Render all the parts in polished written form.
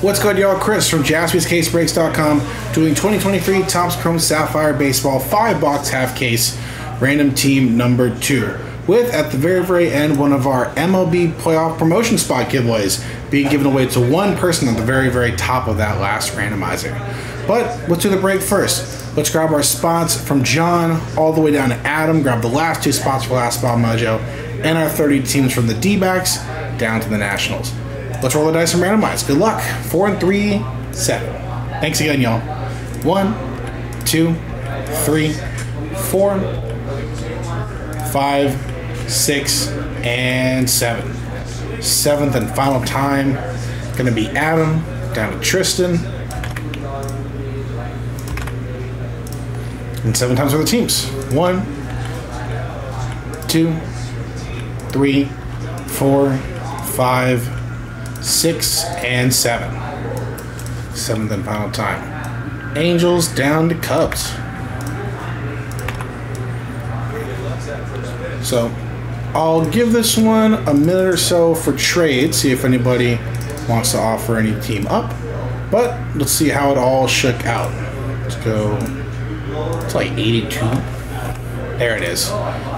What's good, y'all? Chris from JaspysCaseBreaks.com doing 2023 Topps Chrome Sapphire Baseball 5-box half case random team number 2 with, at the very, very end, one of our MLB playoff promotion spot giveaways being given away to one person at the very, very top of that last randomizer. But let's do the break first. Let's grab our spots from John all the way down to Adam, grab the last 2 spots for Last Spot Mojo, and our 30 teams from the D-backs down to the Nationals. Let's roll the dice and randomize. Good luck. 4 and 3, 7. Thanks again, y'all. 1, 2, 3, 4, 5, 6, and 7. 7th and final time. Gonna be Adam down to Tristan. And 7 times for the teams. 1, 2, 3, 4, 5, 6, and 7. 7th and final time. Angels down to Cubs. So I'll give this one a minute or so for trade, see if anybody wants to offer any team up. But let's see how it all shook out. Let's go. It's like 82. There it is.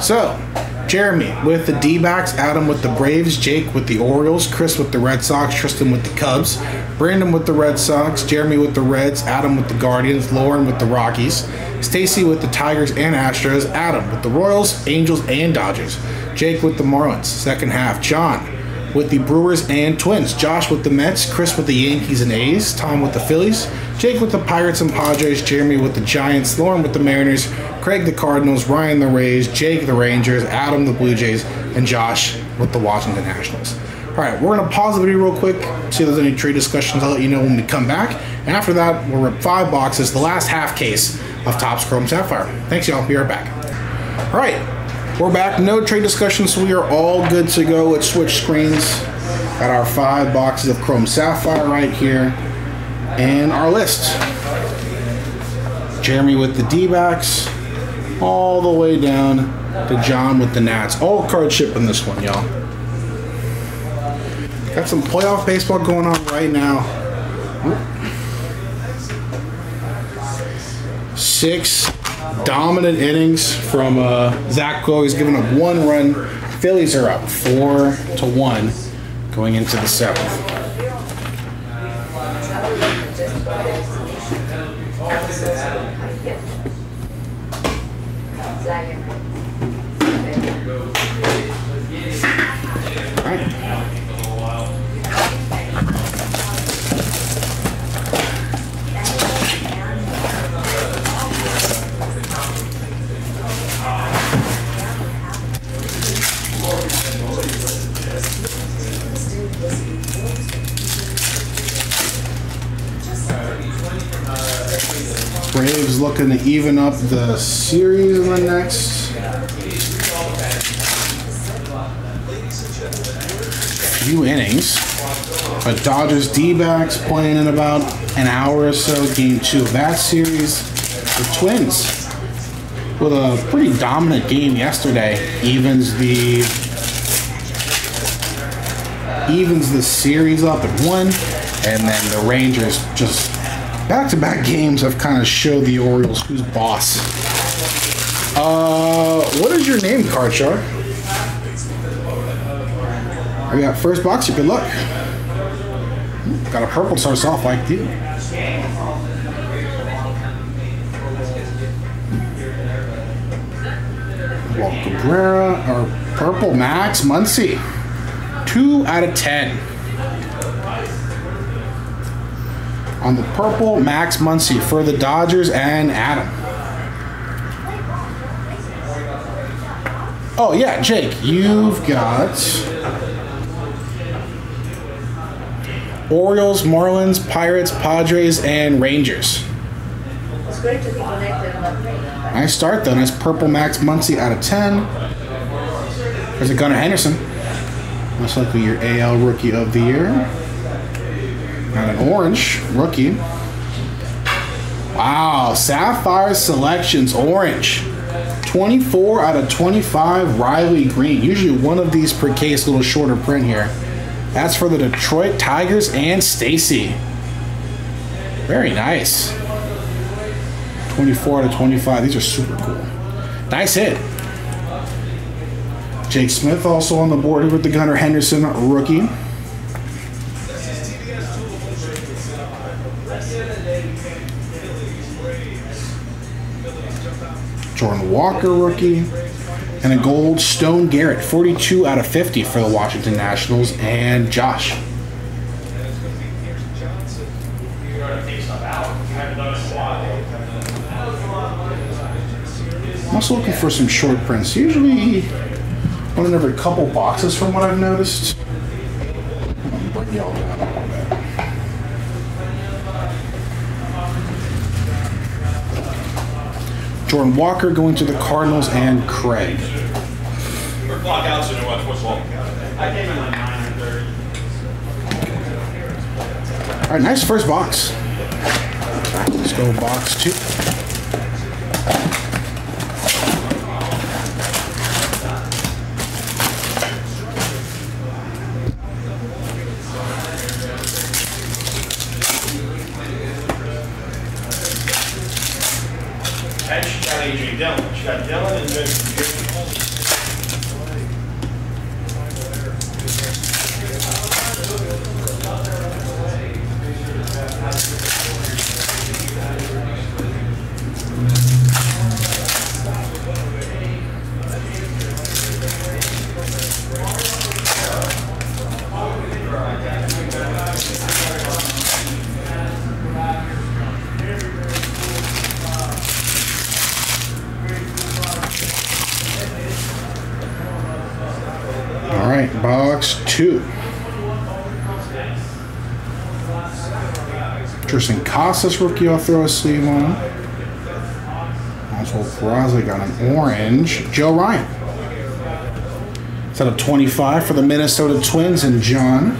So Jeremy with the D-backs, Adam with the Braves, Jake with the Orioles, Chris with the Red Sox, Tristan with the Cubs, Brandon with the Red Sox, Jeremy with the Reds, Adam with the Guardians, Lauren with the Rockies, Stacy with the Tigers and Astros, Adam with the Royals, Angels, and Dodgers, Jake with the Marlins, second half, John with the Brewers and Twins, Josh with the Mets, Chris with the Yankees and A's, Tom with the Phillies, Jake with the Pirates and Padres, Jeremy with the Giants, Lauren with the Mariners, Craig the Cardinals, Ryan the Rays, Jake the Rangers, Adam the Blue Jays, and Josh with the Washington Nationals. All right, we're going to pause the video real quick, see if there's any trade discussions. I'll let you know when we come back. And after that, we'll rip 5 boxes, the last half case of Topps Chrome Sapphire. Thanks, y'all. Be right back. All right, we're back. No trade discussions, so we are all good to go. Let's switch screens. Got our 5 boxes of Chrome Sapphire right here. And our list. Jeremy with the D-backs, all the way down to John with the Nats. All card ship in this one, y'all. Got some playoff baseball going on right now. 6 dominant innings from Zach Wheeler. He's given up 1 run. Phillies are up 4-1 going into the 7th. Braves looking to even up the series in the next. Few innings. But Dodgers D-backs playing in about an hour or so. Game 2 of that series. The Twins with a pretty dominant game yesterday. Evens the series up at 1. And then the Rangers just back-to-back games have kind of showed the Orioles who's boss. What is your name, card shark? I got first box. Good luck. Got a purple. Starts off like you. Well, Cabrera or purple Max Muncy. 2 out of 10. On the purple, Max Muncy for the Dodgers and Adam. Oh, yeah, Jake, you've got Orioles, Marlins, Pirates, Padres, and Rangers. Nice start, though. Nice purple Max Muncy out of 10. There's a Gunnar Henderson. Most likely your AL Rookie of the Year. Got an orange rookie. Wow, Sapphire Selections orange. 24 out of 25 Riley Green. Usually one of these per case, a little shorter print here. That's for the Detroit Tigers and Stacy. Very nice. 24 out of 25. These are super cool. Nice hit. Jake Smith also on the board with the Gunnar Henderson rookie. Jordan Walker rookie. And a gold Stone Garrett, 42 out of 50 for the Washington Nationals. And Josh. I'm also looking for some short prints. Usually one in every couple boxes from what I've noticed. I'll bring y'all down a little bit. Jordan Walker going to the Cardinals and Craig. All right, nice first box. Let's go box two. AJ Dillon. She got Dillon and then Tristan Casas rookie, I'll throw a sleeve on. Oswald Peraza got an orange. Joe Ryan. Set up 25 for the Minnesota Twins and John.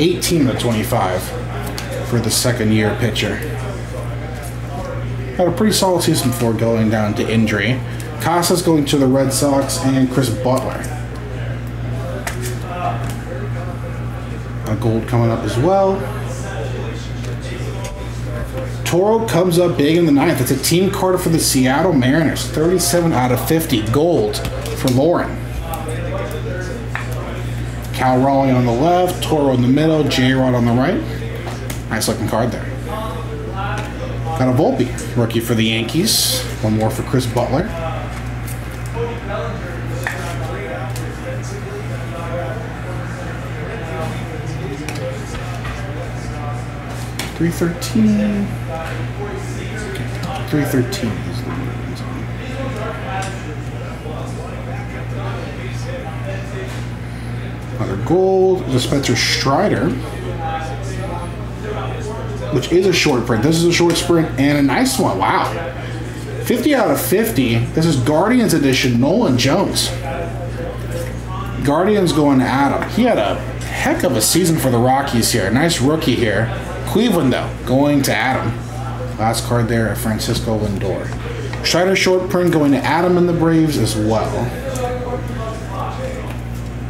18 to 25 for the second-year pitcher. Had a pretty solid season before going down to injury. Casas going to the Red Sox and Chris Butler. A gold coming up as well. Toro comes up big in the ninth. It's a team card for the Seattle Mariners. 37 out of 50. Gold for Lauren. Cal Raleigh on the left. Toro in the middle. J-Rod on the right. Nice looking card there. Got a Volpe. Rookie for the Yankees. One more for Chris Butler. .313. 313 is the one. Another gold, the Spencer Strider, which is a short print. This is a short print and a nice one. Wow. 50 out of 50. This is Guardians edition, Nolan Jones. Guardians going to Adam. He had a heck of a season for the Rockies here. Nice rookie here. Cleveland, though, going to Adam. Last card there at Francisco Lindor. Strider short print going to Adam and the Braves as well.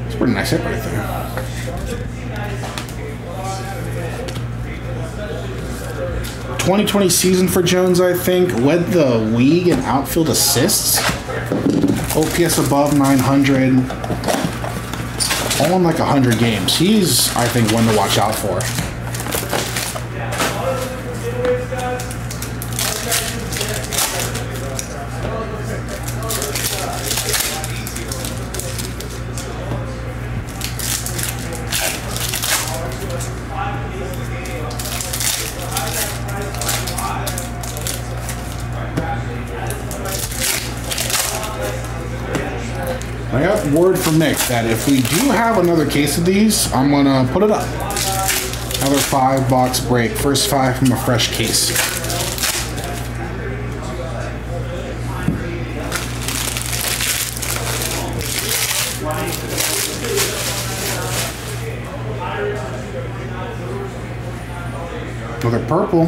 It's a pretty nice hit right there. 2020 season for Jones, I think. Led the league in outfield assists. OPS above 900. All in like 100 games. He's, I think, one to watch out for. I got word from Nick that if we do have another case of these, I'm going to put it up. Another 5-box break. First 5 from a fresh case. Another purple.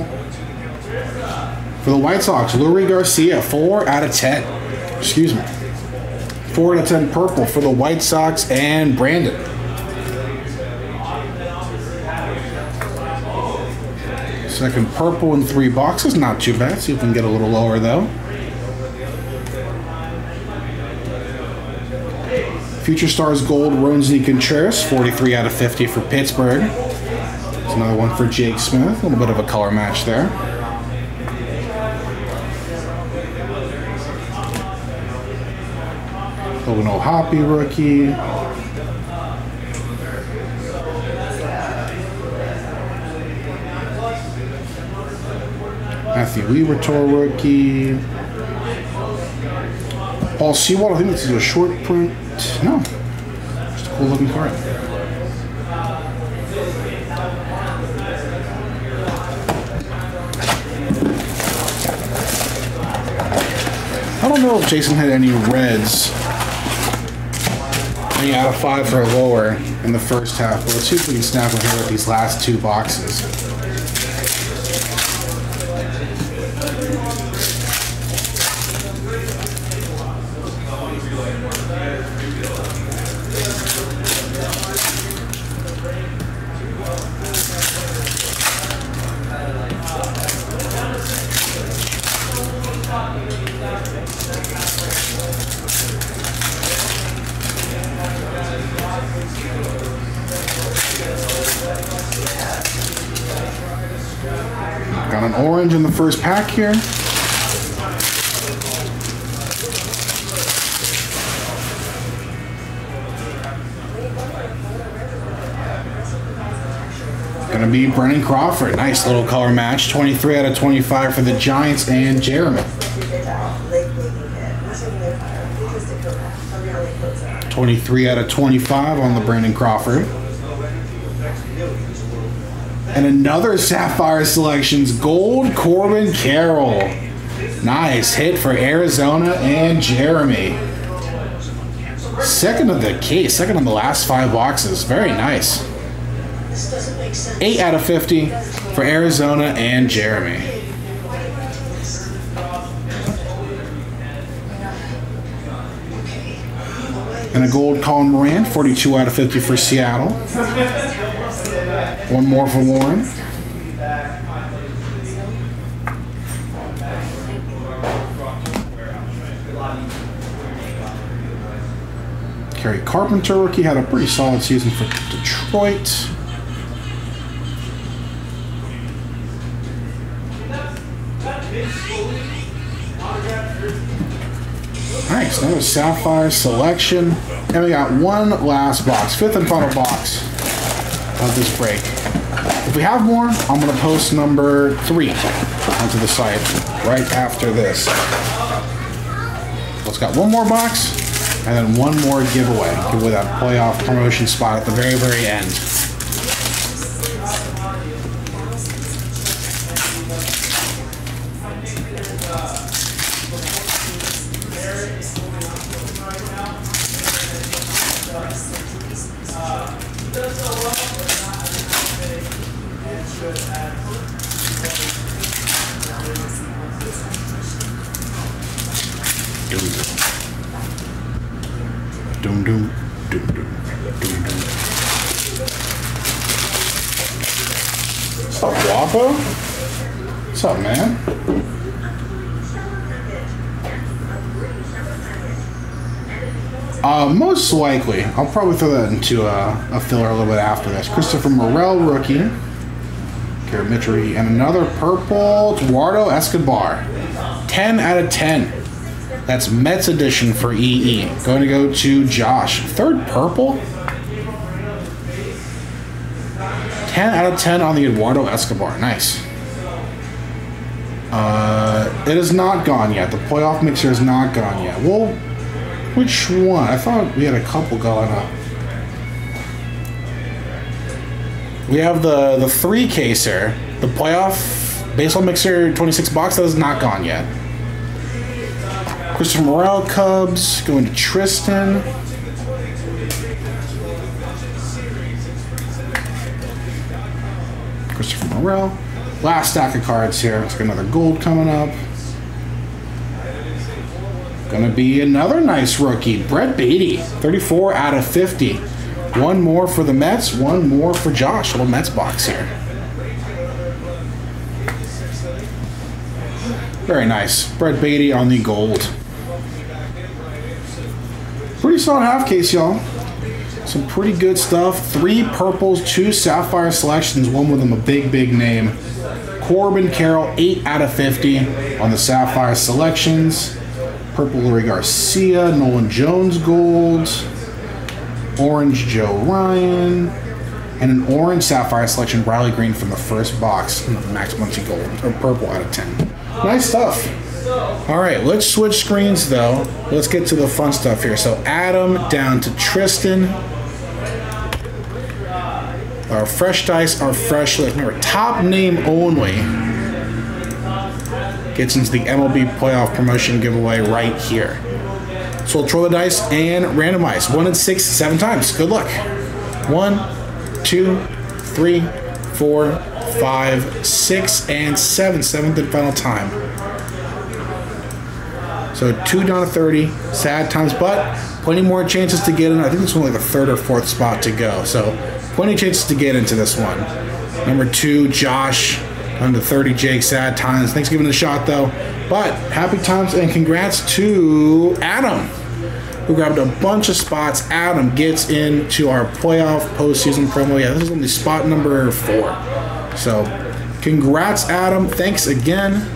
For the White Sox, Luis Garcia, 4 out of 10. Excuse me. 4 out of 10 purple for the White Sox and Brandon. Second purple in 3 boxes. Not too bad. See if we can get a little lower, though. Future Stars Gold, Ronzy Contreras, 43 out of 50 for Pittsburgh. There's another one for Jake Smith. A little bit of a color match there. Logan O'Hoppe rookie. Matthew Liberatore rookie. Paul Seawall, I think this is a short print. No, just a cool looking card. I don't know if Jason had any reds. Any out of 5 or lower in the first half, but let's see if we can snap one here with these last 2 boxes. Got an orange in the first pack here. Gonna be Brandon Crawford. Nice little color match. 23 out of 25 for the Giants and Jeremy. 23 out of 25 on the Brandon Crawford. And another Sapphire Selections Gold, Corbin Carroll. Nice hit for Arizona and Jeremy. Second of the case, second on the last 5 boxes. Very nice. 8 out of 50 for Arizona and Jeremy. And a gold Colin Moran, 42 out of 50 for Seattle. One more for Warren. Kerry Carpenter rookie had a pretty solid season for Detroit. Nice, another Sapphire Selection. And we got one last box, 5th and final box of this break. If we have more, I'm going to post number 3 onto the site right after this. It's got one more box and then one more giveaway. Giveaway that playoff promotion spot at the very, very end. What's up, Guapo? What's up, man? Most likely, I'll probably throw that into a filler a little bit after this. Christopher Morel rookie. Garrett Mitri, and another purple Eduardo Escobar. 10 out of 10. That's Mets edition for EE. Going to go to Josh. 3rd purple. 10 out of 10 on the Eduardo Escobar. Nice. It is not gone yet. The playoff mixer is not gone yet. Well, which one? I thought we had a couple going up. We have the 3 caser. The playoff baseball mixer 26 box that is not gone yet. Christopher Morel, Cubs, going to Tristan. Christopher Morel. Last stack of cards here. It's got another gold coming up. Gonna be another nice rookie, Brett Beatty, 34 out of 50. One more for the Mets, one more for Josh. Little Mets box here. Very nice. Brett Beatty on the gold. Pretty solid half case, y'all. Some pretty good stuff. 3 purples, 2 sapphire selections, one with them a big, big name. Corbin Carroll, 8/50 on the sapphire selections. Purple Luis Garcia, Nolan Jones gold, orange Joe Ryan, and an orange sapphire selection, Riley Green from the first box. Max Muncy gold, or purple out of 10. Nice stuff. All right, let's switch screens though. Let's get to the fun stuff here. So Adam down to Tristan. Our fresh dice are fresh. Remember, top name only gets into the MLB playoff promotion giveaway right here. So we'll throw the dice and randomize. 1 and 6, 7 times. Good luck. 1, 2, 3, 4, 5, 6, and 7. 7th and final time. So 2 down to 30. Sad times, but plenty more chances to get in. I think it's only the 3rd or 4th spot to go. So plenty of chances to get into this one. Number 2, Josh. Under 30, Jake. Sad times. Thanks for giving it a shot, though. But happy times and congrats to Adam, who grabbed a bunch of spots. Adam gets into our playoff postseason promo. Yeah, this is only spot number 4. So congrats, Adam. Thanks again.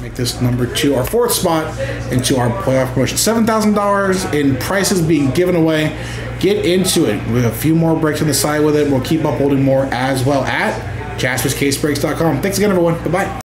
Make this number 2, our 4th spot, into our playoff promotion. $7,000 in prizes being given away. Get into it. We have a few more breaks on the side with it. We'll keep uploading more as well at JaspysCaseBreaks.com. Thanks again, everyone. Bye-bye.